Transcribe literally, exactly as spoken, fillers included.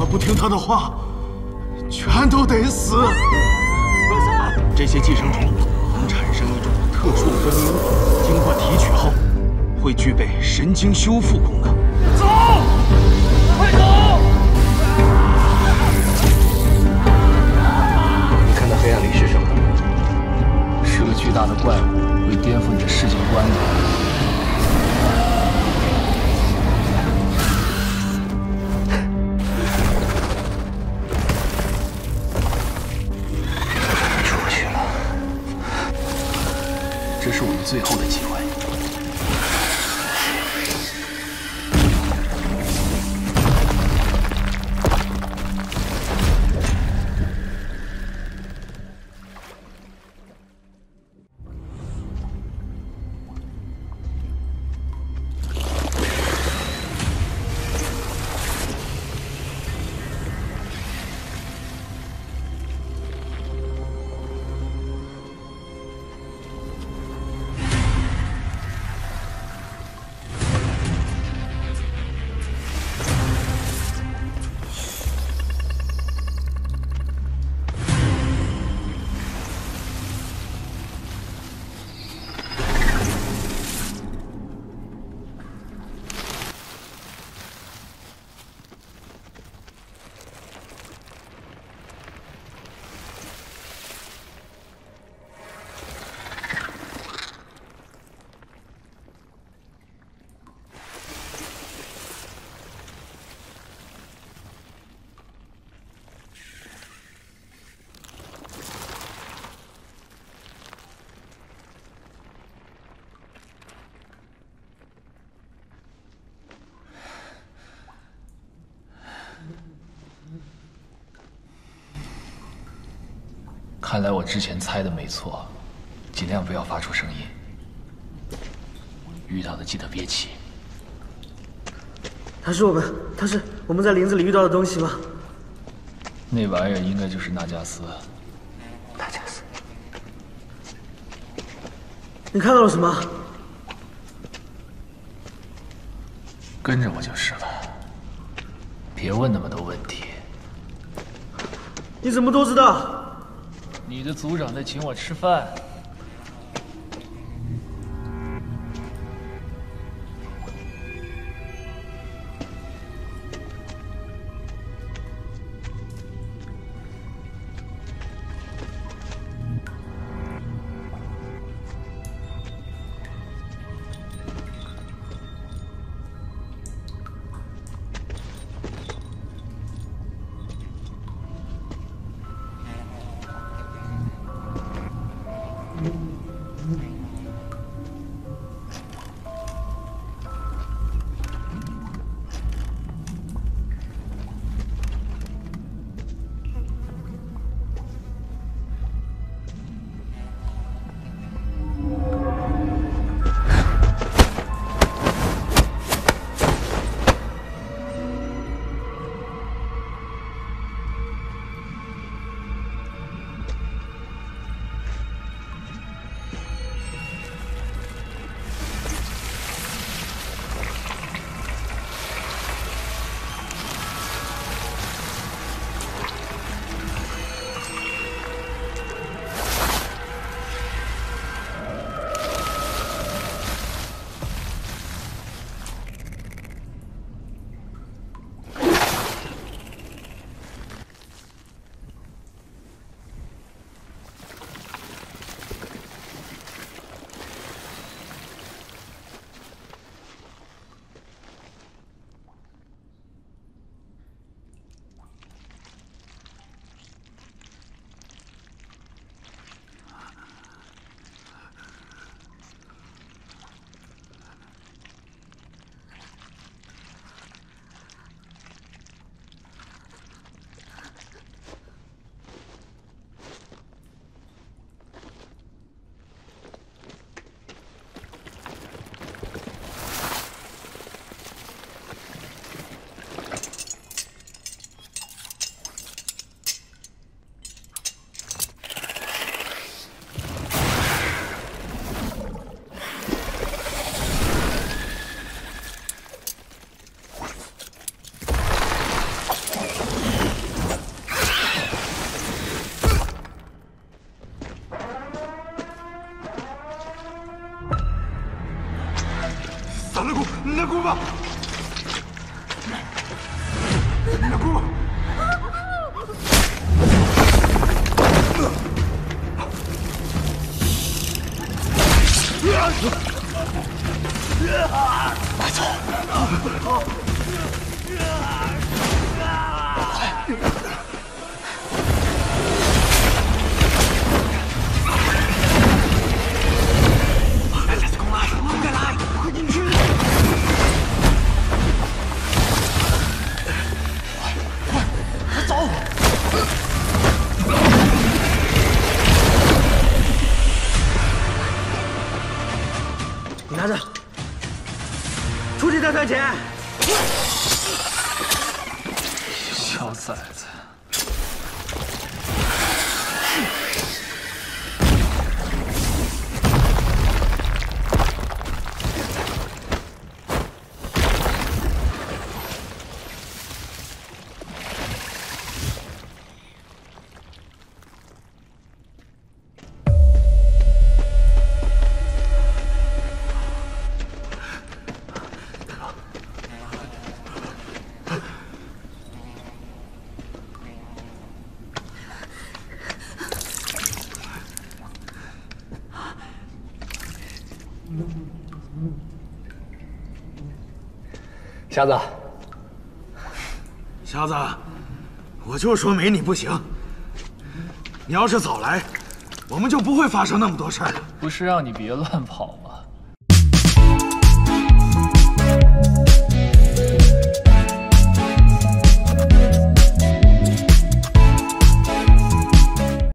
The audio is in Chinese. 们不听他的话，全都得死。不是，这些寄生虫能产生一种特殊的分泌物，经过提取后，会具备神经修复功能。走，快走！你看到黑暗里是什么？是个巨大的怪物，会颠覆你的世界观的。 这是我们最后的机会。看来我之前猜的没错，尽量不要发出声音。遇到的记得憋气。他是我们，他是我们在林子里遇到的东西吗？那玩意儿应该就是纳加斯。纳加斯，你看到了什么？跟着我就是了，别问那么多问题。你怎么都知道？ 你的组长在请我吃饭。块钱。小崽子！ 瞎子，瞎子，我就说没你不行。你要是早来，我们就不会发生那么多事儿了。不是让你别乱跑吗？